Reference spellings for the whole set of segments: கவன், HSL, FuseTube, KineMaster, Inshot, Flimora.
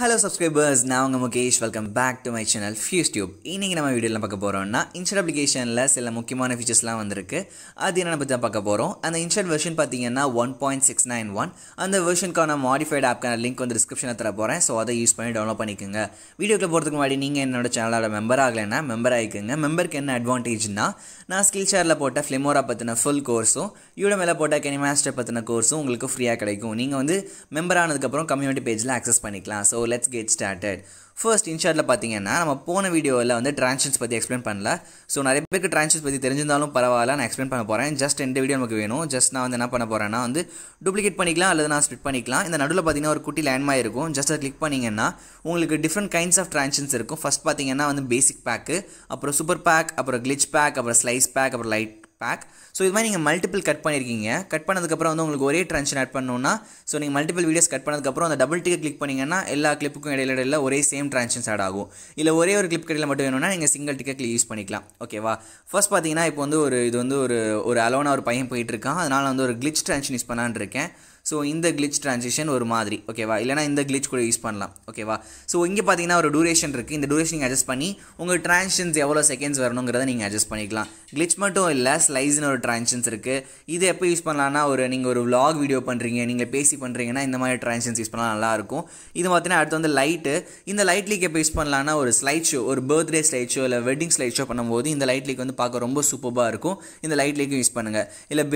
Hello subscribers, நான் Mukesh. Welcome back to my channel FuseTube. இன்னைக்கு நம்ம வீடியோல பார்க்க போறோம்னா Inshot applicationல சில முக்கியமான ஃபீச்சர்ஸ்லாம் வந்திருக்கு. அது என்னன்னு பத்தி பார்க்க போறோம். அந்த Inshot version பாத்தீங்கன்னா 1.691. அந்த வெர்ஷனுக்கான modified appக்கான லிங்க் வந்து descriptionல தர போறேன். சோ அதை யூஸ் பண்ணி டவுன்லோட் பண்ணிக்கங்க. வீடியோக்குள்ள போறதுக்கு முன்னாடி நீங்க என்னோட சேனலோட மெம்பர் ஆகலனா மெம்பர் ஆயிக்கங்க. மெம்பருக்கு என்ன அட்வான்டேஜ்னா நான் Skillshareல போட்ட Flimora பத்தின full கோர்ஸும் Udemyல போட்ட KineMaster பத்தின கோர்ஸும் உங்களுக்கு ஃப்ரீயா கிடைக்கும். நீங்க வந்து மெம்பர் ஆனதுக்கு அப்புறம் கம்யூனிட்டி பேஜ்ல access பண்ணிக்கலாம். So let's get started. First, Inshot la pathingena nama pona video la vandu transactions pathi explain pannala. So nare perku transactions pathi therinjindalum paravaala na explain panna poren. Just end video namakku venum. Just na vandu enna panna porana vandu duplicate panikalam alladhu na split panikalam. Indha nadula pathina or kutti landmark irukum. Just click paningena ungalku different kinds of transactions irukum. First pathingena vandu basic pack, apra super pack, apra glitch pack, apra slice pack, apra light pack. So this means you multiple cut pannirkeenga cut pannadukku appuram ungalku ore transaction add pannona so you multiple videos cut pannadukku appuram and double tick click panningana ella clip ku idaiyila ore same transactions add agum illa ore or clip idaiyila mattum venona neenga single tick click use pannikalam okay va first pathina ipo vandu or idu vandu or alone or payam poiterukkan adanal vandu or glitch transaction use pannan iruken so in the glitch transition or madri okay va illana in the glitch kuda use pannalam okay va so inge pathina or duration irukku inda duration neenga adjust panni unga transitions evlo seconds varanungiradha neenga adjust pannikalam glitch mattum illa slice nu or transitions irukku idu epp use pannalana or neenga or vlog video pandringa neenga pesi pandringana indha mari transitions use pannala nalla irukum idu pathina adutha vandu light indha light leak epp use pannalana or slide show or birthday slide show illa wedding slide show பண்ணும்போது indha light leak vandu paaka romba superba irukum indha light leak use pannunga illa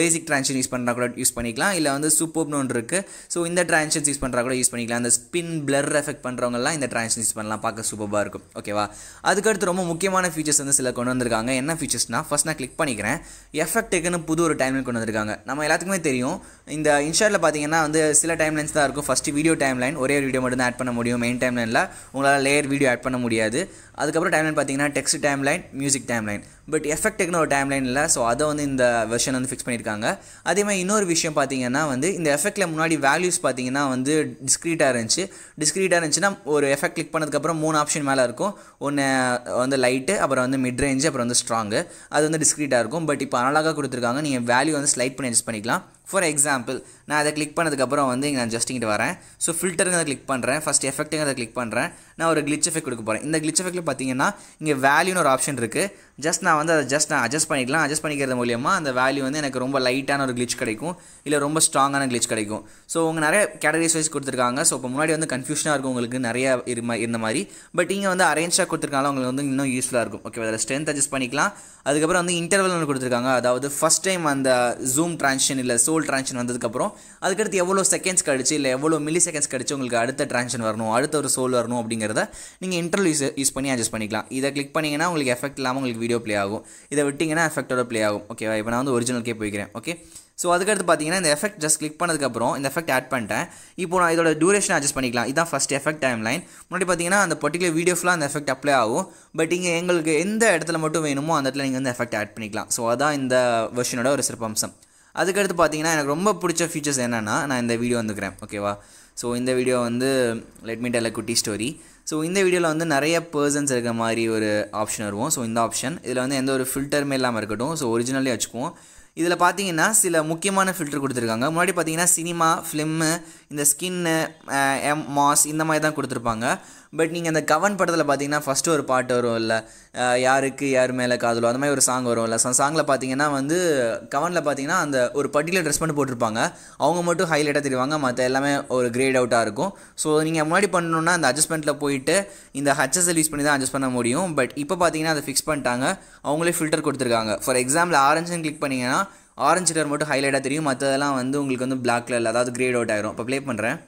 basic transition use pannra kuda use pannikalam வந்து super நோன் இருக்கு so இந்த transitions use பண்றா கூட use பண்ணிக்கலாம் அந்த spin blur effect பண்றவங்க எல்லாம் இந்த டிரான்சிஷன்ஸ் யூஸ் பண்ணலாம் பாக்க சூப்பரா இருக்கும் ஓகேவா அதுக்கு அடுத்து ரொம்ப முக்கியமான ஃபீச்சர்ஸ் வந்து சில கொண்டு வந்திருக்காங்க என்ன ஃபீச்சர்ஸ்னா ஃபர்ஸ்ட் நான் கிளிக் பண்ணிக்கிறேன் எஃபெக்ட் ஏகன புது ஒரு டைம்லைன் கொண்டு வந்திருக்காங்க நம்ம எல்லாத்துக்குமே தெரியும் இந்த இன்ஷாட்ல பாத்தீங்கன்னா வந்து சில டைம்லைன்ஸ் தான் இருக்கும் ஃபர்ஸ்ட் வீடியோ டைம்லைன் ஒரே ஒரு வீடியோ மட்டும் தான் ஆட் பண்ண முடியும் மெயின் டைம்லைன்ல உங்களால லேயர் வீடியோ ஆட் பண்ண முடியாது அதுக்கு அப்புறம் டைம்லைன் பாத்தீங்கன்னா text timeline music timeline but effect ஏகன ஒரு டைம்லைன் இல்ல சோ அத வந்து இந்த வெர்ஷன் வந்து ஃபிக்ஸ் பண்ணிருக்காங்க அதே மாதிரி இன்னொரு விஷயம் பாத்தீங்கன்னா வந்து இந்த எஃபெக்ட்ல முன்னாடி values பாத்தீங்கன்னா வந்து discreteா இருந்துச்சுனா ஒரு எஃபெக்ட் கிளிக் பண்ணதுக்கு அப்புறம் மூணு ஆப்ஷன் மேல இருக்கும் ஒன்னு வந்து லைட் அப்புறம் வந்து மிட் ரேஞ்ச் அப்புறம் வந்து ஸ்ட்ராங் அது வந்து discreteா இருக்கும் பட் இப்போ அனலாகா கொடுத்திருக்காங்க நீங்க வேல்யூ வந்து ஸ்லைட் பண்ணி adjust பண்ணிக்கலாம் for example நான் அத கிளிக் பண்ணதுக்கு அப்புறம் வந்து நான் just இங்க வரேன் சோ ஃபில்டர்ங்கறத கிளிக் பண்றேன் ஃபர்ஸ்ட் எஃபெக்ட்ங்கறத கிளிக் பண்றேன் நான் ஒரு glitch effect கொடுக்க போறேன் இந்த glitch effectல பாத்தீங்கன்னா இங்க valueன்னு ஒரு ஆப்ஷன் இருக்கு just நான் வந்து அத just நான் adjust பண்ணிக்கலாம் adjust பண்ணிக்கிறது மூலமா அந்த value வந்து எனக்கு ரொம்ப லைட்டான ஒரு glitch கிடைக்கும் இல்ல ரொம்ப ஸ்ட்ராங்கான glitch கிடைக்கும் சோ உங்க நிறைய கேட்டகரிஸ் வைஸ் கொடுத்திருக்காங்க சோ அப்ப முன்னாடி வந்து கன்ஃபியூஷனா இருக்கும் உங்களுக்கு நிறைய இருந்த மாதிரி பட் இங்க வந்து அரேஞ்சா கொடுத்திருக்காங்க உங்களுக்கு வந்து இன்னும் யூஸ்ஃபுல்லா இருக்கும் ஓகேவா அதல strength adjust பண்ணிக்கலாம் அதுக்கு அப்புறம் வந்து interval ன்னு கொடுத்திருக்காங்க அதாவது ஃபர்ஸ்ட் டைம் அந்த zoom transition இல்ல soul transition வந்ததுக்கு அப்புறம் அதுக்கு அடுத்து எவ்வளவு செகண்ட்ஸ் கழிச்சு இல்ல எவ்வளவு மில்லி செகண்ட்ஸ் கழிச்சு உங்களுக்கு அடுத்த transition வரணும் அடுத்த ஒரு soul வரணும் அப்படிங்கறத நீங்க interval யூஸ் பண்ணி adjust பண்ணிக்கலாம் இத கிளிக் பண்ணீங்கனா உங்களுக்கு எஃபெக்ட் இல்லாம உங்களுக்கு வீடியோ ப்ளே ஆகும் இத விட்டீங்கனா எஃபெக்ட்டோட ப்ளே ஆகும் ஓகேவா இப்போ நான் வந்து ஒரிஜினல் கே போய்க்கிறேன் ஓகே So அதுக்கு அடுத்து பாத்தீங்கன்னா இந்த எஃபெக்ட் just click பண்ணதுக்கு அப்புறம் இந்த எஃபெக்ட் ஆட் பண்ணிட்டேன் இப்போ நான் இதோட டியூரேஷன் adjust பண்ணிக்கலாம் இதான் first எஃபெக்ட் டைம்லைன் முன்னாடி பாத்தீங்கன்னா அந்த பர்టిక్యులர் வீடியோ ஃபுல்லா அந்த எஃபெக்ட் அப்ளை ஆகும் பட் இங்க உங்களுக்கு எந்த இடத்துல மட்டும் வேணுமோ அந்த இடத்துல நீங்க வந்து எஃபெக்ட் ஆட் பண்ணிக்கலாம் சோ அதான் இந்த வெர்ஷனோட ஒரு சிறப்பம்சம் அதுக்கு அடுத்து பாத்தீங்கன்னா எனக்கு ரொம்ப பிடிச்ச ஃபீச்சர்ஸ் என்னன்னா நான் இந்த வீடியோ வந்துக்கிறேன் ஓகேவா சோ இந்த வீடியோ வந்து let me tell a cutie story so இந்த வீடியோல வந்து நிறைய पर्सनஸ் இருக்க மாதிரி ஒரு ஆப்ஷன் வரும் சோ இந்த ஆப்ஷன் இதுல வந்து எந்த ஒரு ஃபில்டர் மே இல்லாம இருக்கட்டும் சோ ஒரிஜினலி வச்சுக்குவோம் இதல பாத்தீங்கன்னா சில முக்கியமான ஃபில்டர் கொடுத்திருக்காங்க முன்னாடி பாத்தீங்கன்னா சினிமா film இந்த skin moss இந்த மாதிரி தான் கொடுத்திருப்பாங்க பட் நீங்க அந்த கவன் படத்துல பாத்தீங்கன்னா ஃபர்ஸ்ட் ஒரு பாட் வரும் இல்ல யாருக்கு யார் மேல காதலோ அந்த மாதிரி ஒரு சாங் வரும் இல்ல சாங்ல பாத்தீங்கன்னா வந்து கவன்ல பாத்தீங்கன்னா அந்த ஒரு பர்టిక్యులர் Dress பண்ணி போட்டுருப்பாங்க அவங்க மட்டும் ஹைலைட்டா தெரிவாங்க மத்த எல்லாமே ஒரு கிரேட் அவுட்டா இருக்கும் சோ நீங்க முன்னாடி பண்ணனும்னா அந்த அட்ஜஸ்ட்மென்ட்ல போயிடு இந்த HSL யூஸ் பண்ணி தான் அட்ஜஸ்ட் பண்ண முடியும் பட் இப்போ பாத்தீங்கன்னா அத ஃபிக்ஸ் பண்ணிட்டாங்க அவங்களே ஃபில்டர் கொடுத்திருக்காங்க ஃபார் எக்ஸாம்பிள் ஆரஞ்சு கிளிக் பண்ணீங்கனா ஆரஞ்சு கலர் மட்டும் ஹைலைட்டா தெரியும் மத்ததெல்லாம் வந்து உங்களுக்கு வந்து black கலர்ல அதாவது கிரேட் அவுட் ஆயிரும் இப்போ ப்ளே பண்றேன்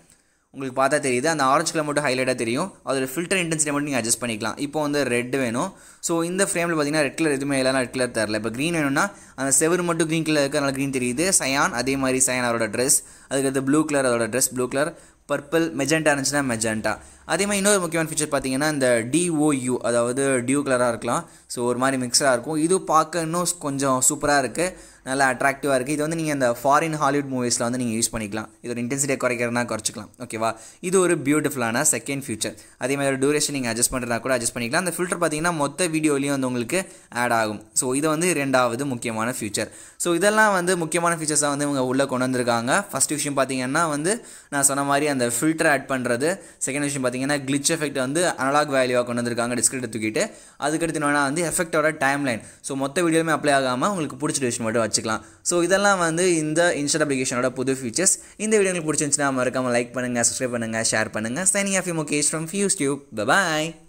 உங்களுக்கு பார்த்தா தெரியுது அந்த ஆரஞ்சு கலர் மட்டும் ஹைலைட்டா தெரியும் அதோட ஃபில்டர் இன்டென்சிட்டி மட்டும் நீங்க அட்ஜஸ்ட் பண்ணிக்கலாம் இப்போ வந்து ரெட் வேணும் சோ இந்த ஃப்ரேம்ல பாத்தீங்கன்னா ரெட் கலர் எதுமே இல்லனா ரெட் கலர் தரல இப்போ green வேணும்னா அந்த செவர் மட்டும் green கலர் இருக்கனால green தெரியுது சயான் அதே மாதிரி சயான் அவரோட Dress அதுக்கு அடுத்து blue கலர் அவரோட Dress blue colour purple magenta இருந்துச்சுனா magenta அதே மாதிரி இன்னொரு முக்கியமான ஃபீச்சர் பாத்தீங்கன்னா இந்த DOU அதாவது டியூ கலரா இருக்கலாம் சோ ஒரு மாதிரி மிக்ஸரா இருக்கும் இது பார்க்க இன்னும் கொஞ்சம் சூப்பரா இருக்கு நல்லா அட்ராக்டிவா இருக்கு. இது வந்து நீங்க அந்த ஃபாரின் ஹாலிவுட் மூவிஸ்ல வந்து நீங்க யூஸ் பண்ணிக்கலாம். இதோட இன்டென்சிட்டி குறைக்கிறதுனா குறைச்சிக்கலாம். ஓகேவா, இது ஒரு பியூட்டிஃபுல்லான செகண்ட் ஃபியூச்சர். அதே மாதிரி டியூரேஷன் நீங்க அட்ஜஸ்ட் பண்றதா கூட அட்ஜஸ்ட் பண்ணிக்கலாம். அந்த ஃபில்டர் பாத்தீங்கன்னா மொத்த வீடியோலயும் வந்து உங்களுக்கு ஆட் ஆகும். சோ இது வந்து இரண்டாவது முக்கியமான ஃபியூச்சர். சோ இதெல்லாம் வந்து முக்கியமான ஃபியூச்சர்ஸா வந்து இவங்க உள்ள கொண்டு வந்திருக்காங்க. ஃபர்ஸ்ட் விஷயம் பாத்தீங்கன்னா வந்து நான் சொன்ன மாதிரி அந்த ஃபில்டர் ஆட் பண்றது, செகண்ட் விஷயம் பாத்தீங்கன்னா glitch effect வந்து அனலாக் வேல்யூவா கொண்டு வந்திருக்காங்க டிஸ்கிரீட் தூக்கிட்டு. அதுக்கு அடுத்து என்னன்னா வந்து எஃபெக்ட்டோட டைம்லைன். சோ மொத்த வீடியோலயே அப்ளை ஆகாம உங்களுக்கு பிடிச்ச டியூரேஷன் மட்டும் வச்சுக்கலாம். சோ இதெல்லாம் வந்து இந்த இன்ஸ்டாட் அப்ளிகேஷனோட புது ஃபீச்சர்ஸ். இந்த வீடியோ உங்களுக்கு பிடிச்சிருந்துச்சுன்னா மறக்காம லைக் பண்ணுங்க, சப்ஸ்கிரைப் பண்ணுங்க, ஷேர் பண்ணுங்க. Signing off you Mukesh from FuseTube. Bye by.